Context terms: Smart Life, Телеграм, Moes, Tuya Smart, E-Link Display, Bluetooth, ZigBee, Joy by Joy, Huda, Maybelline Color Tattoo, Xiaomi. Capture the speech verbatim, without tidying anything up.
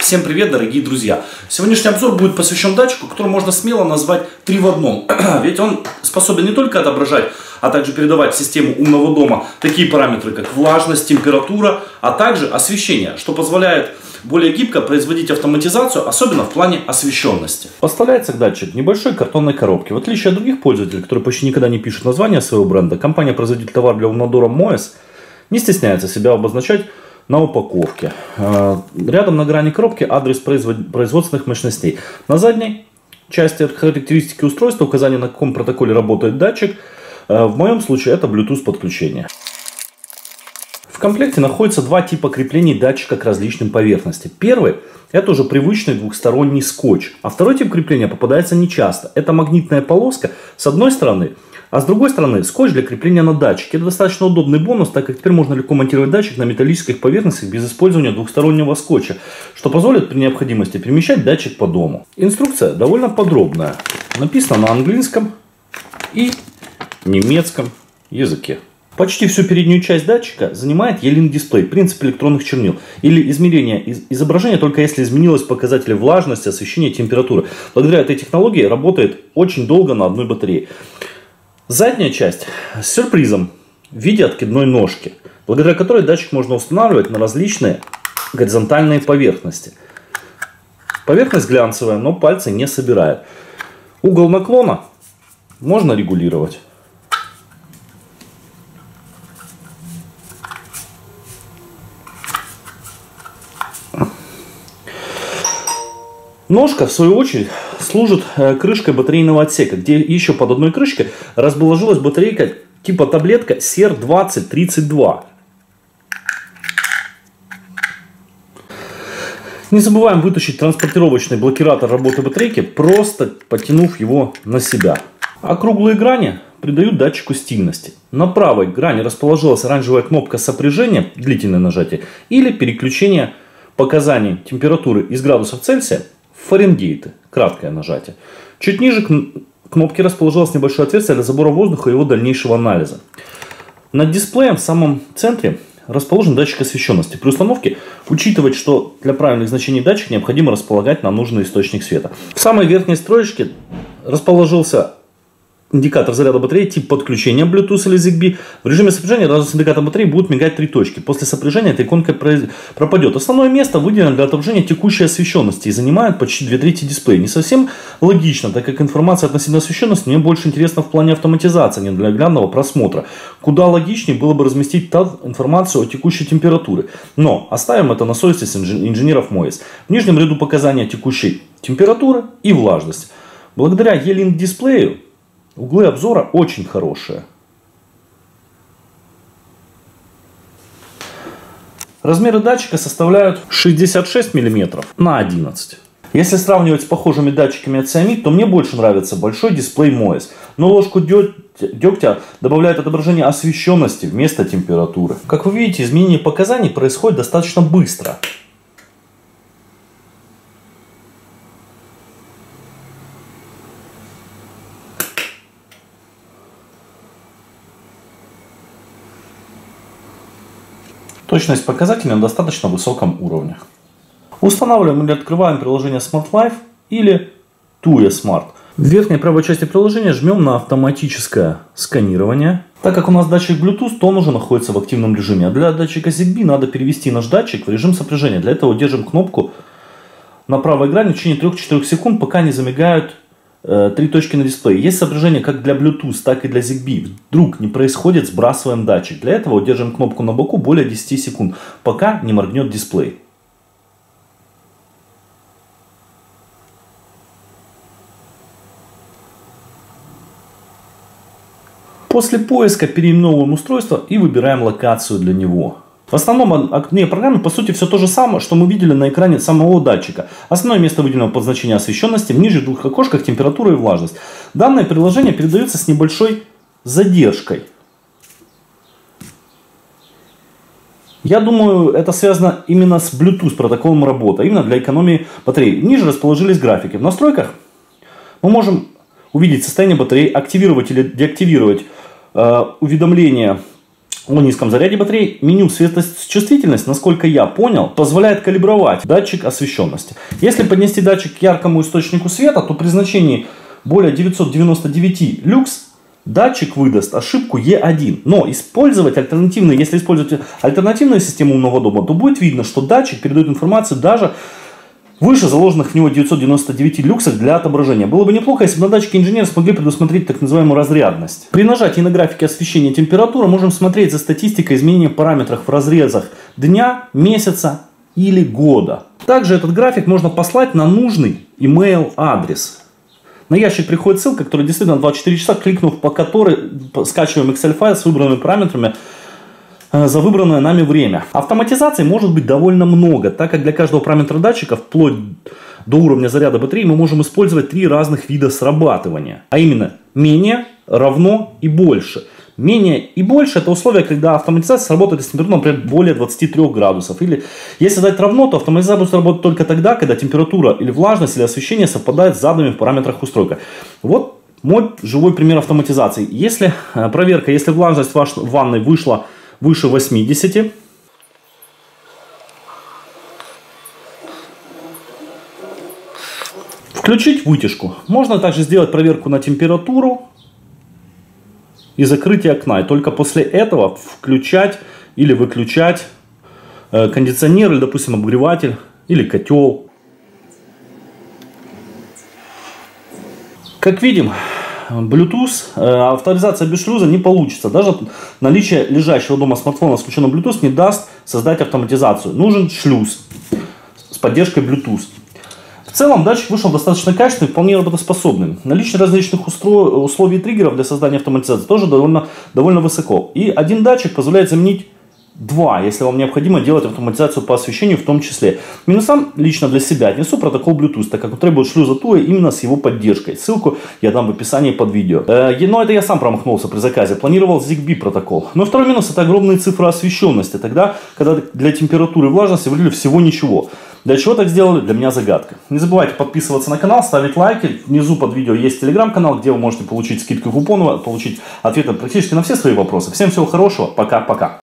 Всем привет, дорогие друзья! Сегодняшний обзор будет посвящен датчику, который можно смело назвать три в одном. Ведь он способен не только отображать, а также передавать в систему умного дома такие параметры, как влажность, температура, а также освещение, что позволяет более гибко производить автоматизацию, особенно в плане освещенности. Поставляется датчик в небольшой картонной коробке. В отличие от других пользователей, которые почти никогда не пишут название своего бренда, компания-производитель товар для умнодора Moes не стесняется себя обозначать на упаковке. Рядом на грани коробки адрес производственных мощностей. На задней части характеристики устройства, указание, на каком протоколе работает датчик. В моем случае это Bluetooth подключение. В комплекте находятся два типа креплений датчика к различным поверхностям. Первый — это уже привычный двухсторонний скотч. А второй тип крепления попадается нечасто. Это магнитная полоска с одной стороны, а с другой стороны скотч для крепления на датчике. Это достаточно удобный бонус, так как теперь можно легко монтировать датчик на металлических поверхностях без использования двухстороннего скотча, что позволит при необходимости перемещать датчик по дому. Инструкция довольно подробная. Написана на английском и немецком языке. Почти всю переднюю часть датчика занимает E-Link Display, принцип электронных чернил, или измерение изображения, только если изменилось показатели влажности, освещения, температуры. Благодаря этой технологии работает очень долго на одной батарее. Задняя часть с сюрпризом в виде откидной ножки, благодаря которой датчик можно устанавливать на различные горизонтальные поверхности. Поверхность глянцевая, но пальцы не собирает. Угол наклона можно регулировать. Ножка, в свою очередь, служит крышкой батарейного отсека, где еще под одной крышкой расположилась батарейка типа таблетка си ар двадцать тридцать два. Не забываем вытащить транспортировочный блокиратор работы батарейки, просто потянув его на себя. Округлые грани придают датчику стильности. На правой грани расположилась оранжевая кнопка сопряжения, длительное нажатие, или переключение показаний температуры из градусов Цельсия Фаренгейты, краткое нажатие. Чуть ниже кнопки расположилось небольшое отверстие для забора воздуха и его дальнейшего анализа. Над дисплеем в самом центре расположен датчик освещенности. При установке учитывать, что для правильных значений датчик необходимо располагать на нужный источник света. В самой верхней строчке расположился индикатор заряда батареи, тип подключения Bluetooth или ZigBee. В режиме сопряжения разом с индикатором батареи будут мигать три точки. После сопряжения эта иконка пропадет. Основное место выделено для отображения текущей освещенности и занимает почти две трети дисплея. Не совсем логично, так как информация относительно освещенности мне больше интересна в плане автоматизации, не для глянного просмотра. Куда логичнее было бы разместить информацию о текущей температуре. Но оставим это на совести инженеров Moes. В нижнем ряду показания текущей температуры и влажности. Благодаря E-Link дисплею углы обзора очень хорошие. Размеры датчика составляют шестьдесят шесть миллиметров на одиннадцать. Если сравнивать с похожими датчиками от Xiaomi, то мне больше нравится большой дисплей Moes. Но ложку дегтя добавляет отображение освещенности вместо температуры. Как вы видите, изменение показаний происходит достаточно быстро. Точность показателей на достаточно высоком уровне. Устанавливаем или открываем приложение Smart Life или Tuya Smart. В верхней правой части приложения жмем на автоматическое сканирование. Так как у нас датчик Bluetooth, то он уже находится в активном режиме. А для датчика ZigBee надо перевести наш датчик в режим сопряжения. Для этого держим кнопку на правой грани в течение трёх-четырёх секунд, пока не замигают три точки на дисплее. Есть сопряжение как для Bluetooth, так и для ZigBee. Вдруг не происходит, сбрасываем датчик. Для этого удержим кнопку на боку более десяти секунд, пока не моргнет дисплей. После поиска переименовываем устройство и выбираем локацию для него. В основном окне программы по сути все то же самое, что мы видели на экране самого датчика. Основное место выделено под значение освещенности, в нижних двух окошках температура и влажность. Данное приложение передается с небольшой задержкой. Я думаю, это связано именно с Bluetooth протоколом работы, именно для экономии батареи. Ниже расположились графики. В настройках мы можем увидеть состояние батареи, активировать или деактивировать э, уведомления о низком заряде батареи. Меню светочувствительность, насколько я понял, позволяет калибровать датчик освещенности. Если поднести датчик к яркому источнику света, то при значении более девятьсот девяносто девять люкс датчик выдаст ошибку е один. Но использовать альтернативные, если использовать альтернативную систему умного дома, то будет видно, что датчик передает информацию даже выше заложенных в него девятьсот девяносто девять люксов для отображения. Было бы неплохо, если бы на датчике инженеры смогли предусмотреть так называемую разрядность. При нажатии на графике освещения температуры можем смотреть за статистикой изменения параметров в разрезах дня, месяца или года. Также этот график можно послать на нужный email адрес. На ящик приходит ссылка, которая действительно двадцать четыре часа, кликнув по которой скачиваем Excel-файл с выбранными параметрами за выбранное нами время. Автоматизации может быть довольно много, так как для каждого параметра датчика, вплоть до уровня заряда батареи, мы можем использовать три разных вида срабатывания. А именно менее, равно и больше. Менее и больше — это условия, когда автоматизация сработает с температурой, например, более двадцати трёх градусов. Или если дать равно, то автоматизация будет работать только тогда, когда температура или влажность или освещение совпадает с заданными в параметрах устройка. Вот мой живой пример автоматизации. Если проверка, если влажность в ванной вышла выше восьмидесяти, включить вытяжку. Можно также сделать проверку на температуру и закрытие окна. И только после этого включать или выключать кондиционер, или, допустим, обогреватель, или котел. Как видим, Bluetooth, авторизация без шлюза не получится. Даже наличие лежащего дома смартфона с включенным Bluetooth не даст создать автоматизацию. Нужен шлюз с поддержкой Bluetooth. В целом датчик вышел достаточно качественный, вполне работоспособным. Наличие различных устро... условий триггеров для создания автоматизации тоже довольно, довольно высоко. И один датчик позволяет заменить два, если вам необходимо делать автоматизацию по освещению в том числе. Минусам лично для себя отнесу протокол Bluetooth, так как он требует шлюза Tuya именно с его поддержкой. Ссылку я дам в описании под видео. Э, но это я сам промахнулся при заказе, планировал ZigBee протокол. Но второй минус — это огромные цифры освещенности, тогда, когда для температуры и влажности выделили всего ничего. Для чего так сделали, для меня загадка. Не забывайте подписываться на канал, ставить лайки. Внизу под видео есть телеграм-канал, где вы можете получить скидку купонов, получить ответы практически на все свои вопросы. Всем всего хорошего, пока-пока.